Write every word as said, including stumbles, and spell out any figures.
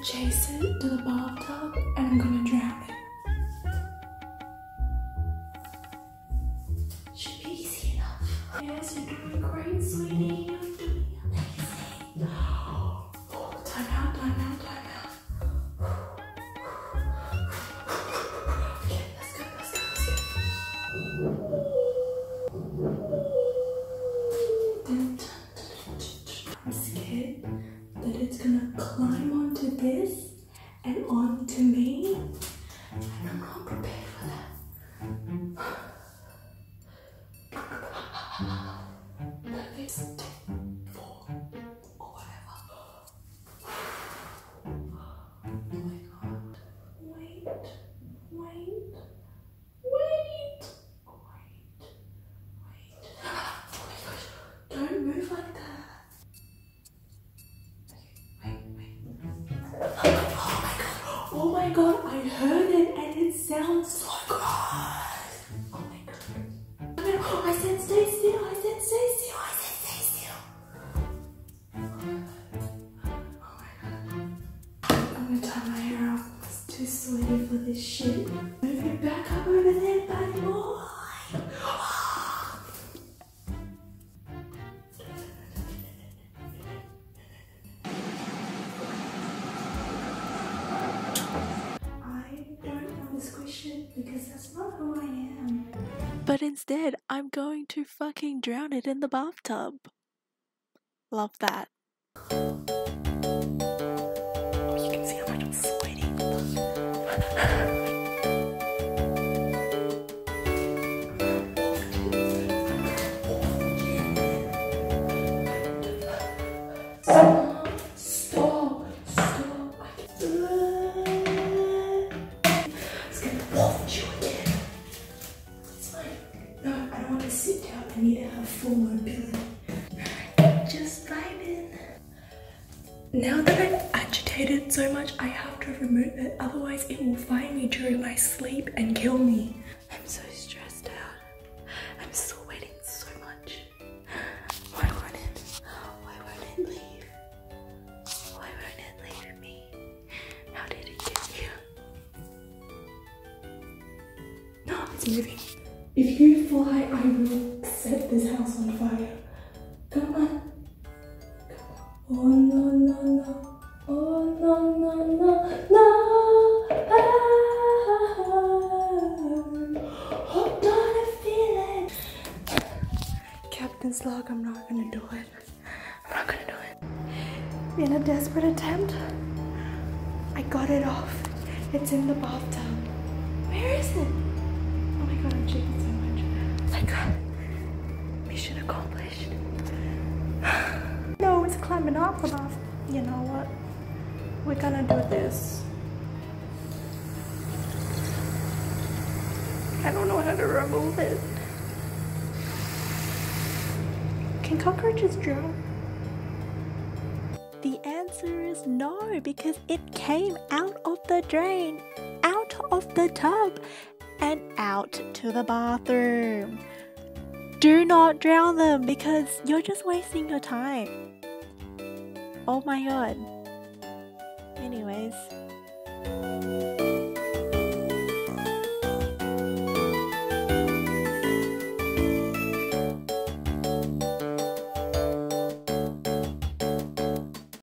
gonna chase it to the bathtub and I'm gonna drown it. Should be easy enough. Yes, you're doing great, sweetie. You're doing amazing. Oh, time out, time out, time out. Okay, let's go, let's go, let's go. I'm scared that it's gonna climb onto this and onto me, and I'm not prepared for that. Oh my god, I heard it and it sounds so good. Oh my god. Oh, I said stay still, I said stay still, I said stay still. Oh my god. I'm gonna tie my hair up. It's too sweaty for this shit. Move it back up over there, buddy boy. Because that's not who I am. But instead, I'm going to fucking drown it in the bathtub. Love that. You can see how much I'm sweating. Stop, stop, stop. It's gonna bolt you again. It's like, no, I don't want to sit down. I need to have full mobility. Just vibing. Now that I've agitated so much, I have to remove it. Otherwise, it will find me during my sleep and kill me. I'm so stressed out. I'm sweating so much. Why won't it? Why won't it leave? Why won't it leave me? How did it get here? No, it's moving. If you fly, I will set this house on fire. Come on. Come on. Oh no, no, no. Oh no, no, no, no. Ah. Hold on, I feel it. Captain's log, I'm not gonna do it. I'm not gonna do it. In a desperate attempt, I got it off. It's in the bathtub. Where is it? Oh my god, I'm shaking so much. Oh my god. Mission accomplished. No, it's climbing up above. You know what? We're gonna do this. I don't know how to remove it. Can cockroaches drown? The answer is no, because it came out of the drain, out of the tub, and out to the bathroom. Do not drown them because you're just wasting your time. Oh my god. Anyways.